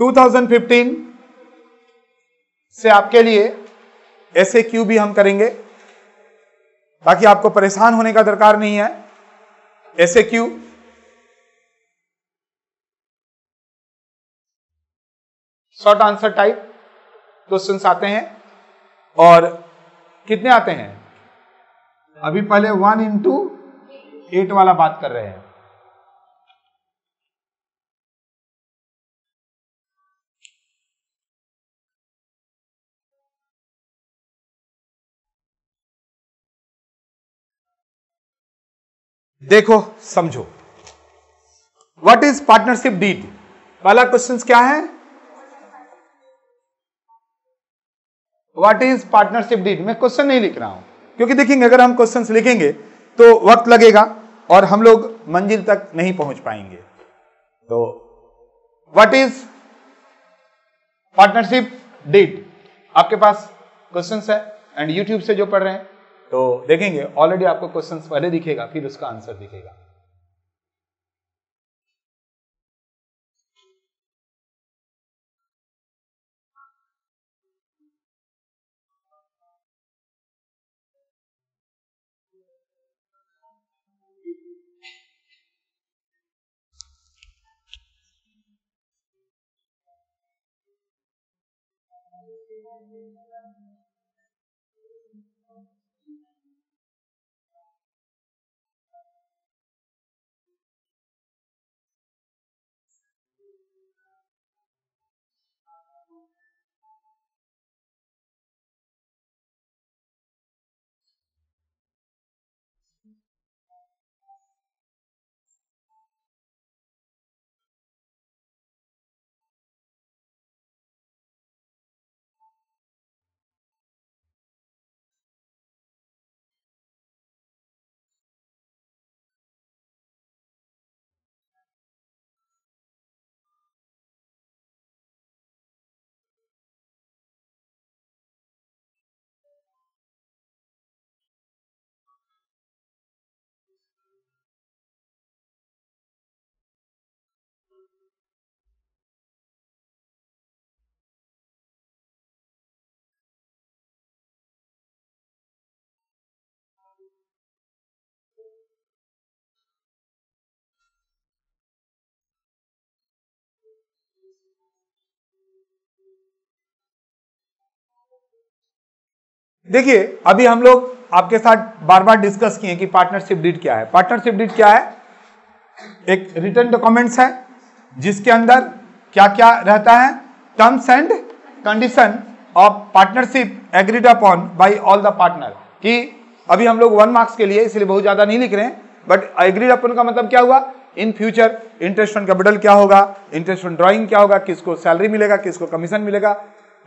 2015 से आपके लिए एसएक्यू भी हम करेंगे, बाकी आपको परेशान होने का दरकार नहीं है। SAQ short answer type questions आते हैं, और कितने आते हैं अभी पहले 1 into 8 वाला बात कर रहे हैं। देखो समझो व्हाट इज पार्टनरशिप डीड। पहला क्वेश्चन क्या है, व्हाट इज पार्टनरशिप डीड। मैं क्वेश्चन नहीं लिख रहा हूं क्योंकि देखिए अगर हम क्वेश्चंस लिखेंगे तो वक्त लगेगा और हम लोग मंजिल तक नहीं पहुंच पाएंगे। तो व्हाट इज पार्टनरशिप डीड, आपके पास क्वेश्चंस है एंड यूट्यूब से जो पढ़ रहे हैं तो देखेंगे ऑलरेडी आपको क्वेश्चन पहले दिखेगा फिर उसका आंसर दिखेगा। देखिए अभी हम लोग आपके साथ बार बार डिस्कस किए कि पार्टनरशिप डीड क्या है। पार्टनरशिप डीड क्या है, एक रिटन डॉक्यूमेंट्स है जिसके अंदर क्या क्या रहता है, terms and condition of partnership agreed upon by all the partner. कि अभी हम लोग 1 मार्क्स के लिए इसलिए बहुत ज्यादा नहीं लिख रहे हैं, बट एग्रीड अपॉन का मतलब क्या हुआ, in future interest on capital क्या होगा, इंटरेस्ट ऑन ड्रॉइंग क्या होगा, किसको सैलरी मिलेगा, किसको कमीशन मिलेगा,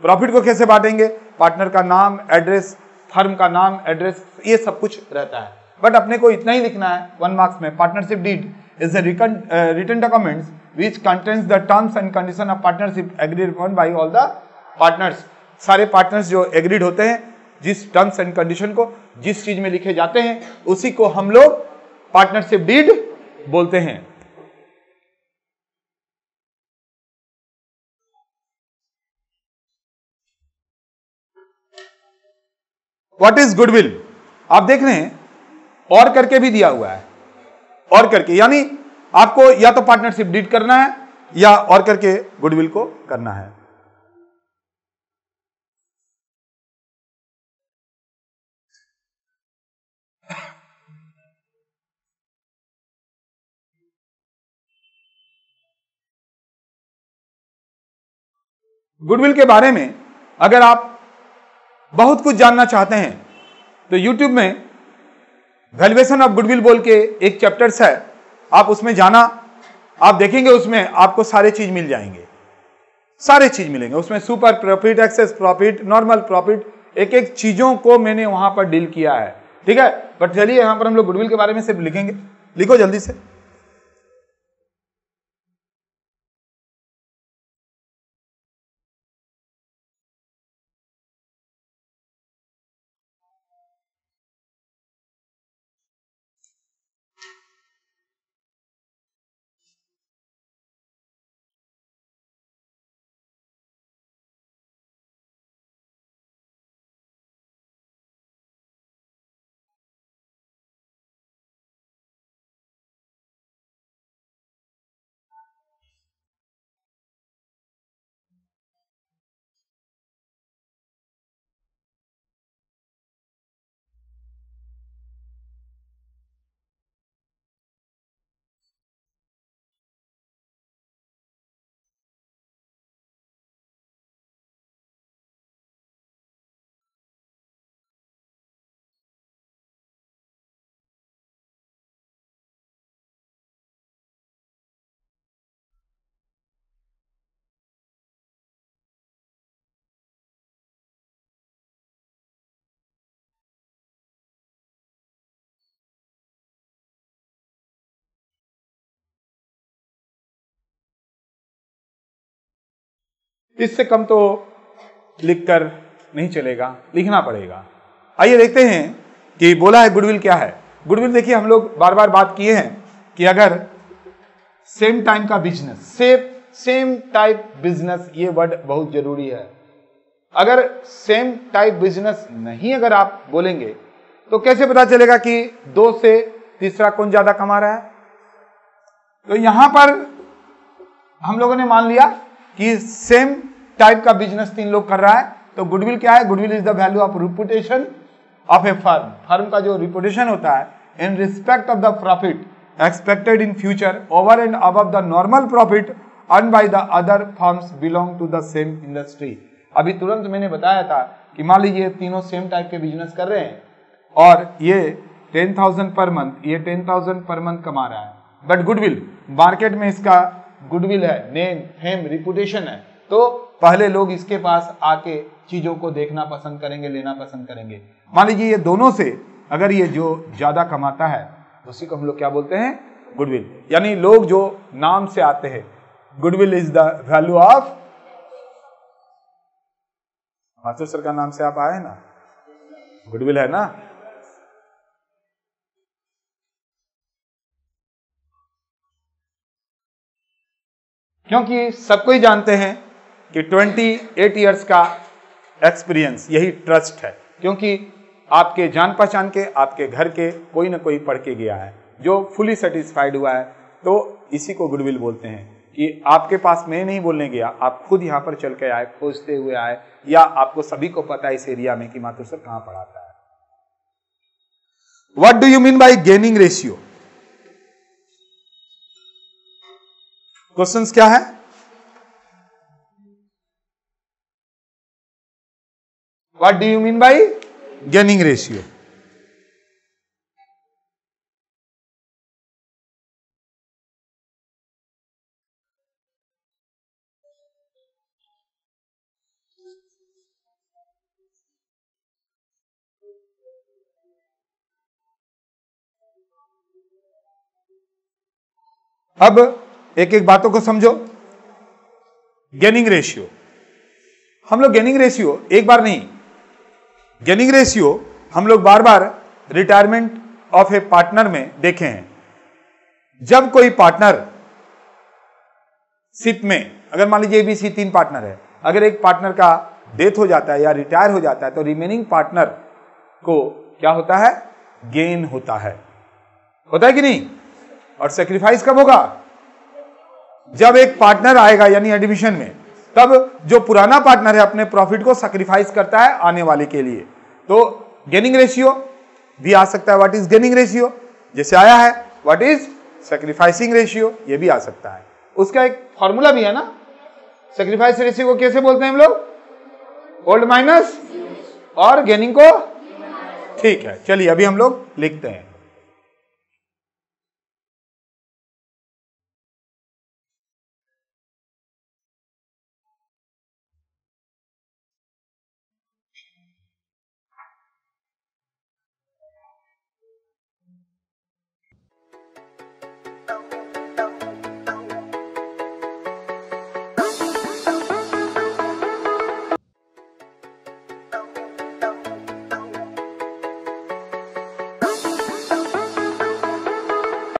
प्रॉफिट को कैसे बांटेंगे, पार्टनर का नाम एड्रेस, फर्म का नाम एड्रेस, ये सब कुछ रहता है। बट अपने को इतना ही लिखना है 1 मार्क्स में, partnership deed is a written documents which contains the terms and condition of partnership agreed upon by all the partners. सारे पार्टनर्स जो एग्रीड होते हैं जिस टर्म्स एंड कंडीशन को जिस चीज में लिखे जाते हैं उसी को हम लोग पार्टनरशिप डीड बोलते हैं। व्हाट इज गुडविल, आप देख रहे हैं और करके भी दिया हुआ है, और करके यानी आपको या तो पार्टनरशिप डीड करना है या और करके गुडविल को करना है। गुडविल के बारे में अगर आप बहुत कुछ जानना चाहते हैं तो YouTube में वैल्यूएशन ऑफ गुडविल बोल के एक चैप्टर्स है, आप उसमें जाना, आप देखेंगे उसमें आपको सारे चीज मिल जाएंगे, सारे चीज मिलेंगे उसमें, super profit, excess profit, normal profit, एक एक चीजों को मैंने वहां पर डील किया है। ठीक है, बट चलिए यहां पर हम लोग गुडविल के बारे में सिर्फ लिखेंगे। लिखो जल्दी से, इससे कम तो लिखकर नहीं चलेगा, लिखना पड़ेगा। आइए देखते हैं कि बोला है गुडविल क्या है। गुडविल देखिए हम लोग बार बार बात किए हैं कि अगर सेम टाइम का बिजनेस, सेम टाइप बिजनेस, ये वर्ड बहुत जरूरी है। अगर सेम टाइप बिजनेस नहीं अगर आप बोलेंगे तो कैसे पता चलेगा कि दो से तीसरा कौन ज्यादा कमा रहा है। तो यहां पर हम लोगों ने मान लिया कि सेम टाइप का बिजनेस तीन लोग कर रहा है, तो गुडविल क्या है? Goodwill is the value of reputation of a firm. Firm का जो रिपुटेशन होता है in respect of the profit expected in future over and above the normal profit earn by the other firms belong to the same industry. अभी तुरंत मैंने बताया था कि मान लीजिए तीनों सेम टाइप के बिजनेस कर रहे हैं और ये 10,000 पर मंथ, ये 10,000 पर मंथ कमा रहा है, बट गुडविल मार्केट में इसका गुडविल है, नेम फेम रिपुटेशन है, तो पहले लोग इसके पास आके चीजों को देखना पसंद करेंगे, लेना पसंद करेंगे। मान लीजिए ये दोनों से अगर ये जो ज्यादा कमाता है उसी को हम लोग क्या बोलते हैं? गुडविल। यानी लोग जो नाम से आते हैं, goodwill is the value of. Mathur sir का नाम से आप आए ना, गुडविल है ना। क्योंकि सबको ही जानते हैं कि 28 इयर्स का एक्सपीरियंस, यही ट्रस्ट है, क्योंकि आपके जान पहचान के, आपके घर के कोई ना कोई पढ़ के गया है जो फुली सेटिस्फाइड हुआ है, तो इसी को गुडविल बोलते हैं। कि आपके पास मैं नहीं बोलने गया, आप खुद यहाँ पर चल के आए, खोजते हुए आए, या आपको सभी को पता है इस एरिया में कि माथुर सर कहाँ पढ़ाता है। What do you mean by gaining ratio? Questions क्या है? What do you mean by gaining ratio? अब एक एक बातों को समझो। गेनिंग रेशियो, हम लोग गेनिंग रेशियो एक बार नहीं, गेनिंग रेशियो हम लोग बार बार रिटायरमेंट ऑफ ए पार्टनर में देखे हैं। जब कोई पार्टनर शिप में, अगर मान लीजिए ABC तीन पार्टनर है, अगर एक पार्टनर का डेथ हो जाता है या रिटायर हो जाता है तो रिमेनिंग पार्टनर को क्या होता है? गेन होता है, होता है कि नहीं। और सेक्रीफाइस कब होगा? जब एक पार्टनर आएगा यानी एडमिशन में, तब जो पुराना पार्टनर है अपने प्रॉफिट को सेक्रीफाइस करता है आने वाले के लिए। तो गेनिंग रेशियो भी आ सकता है, व्हाट इज गेनिंग रेशियो, जैसे आया है व्हाट इज सेक्रीफाइसिंग रेशियो, ये भी आ सकता है। उसका एक फॉर्मूला भी है ना, सेक्रीफाइस रेशियो को कैसे बोलते हैं हम लोग? ओल्ड माइनस और गेनिंग को, ठीक है। चलिए अभी हम लोग लिखते हैं।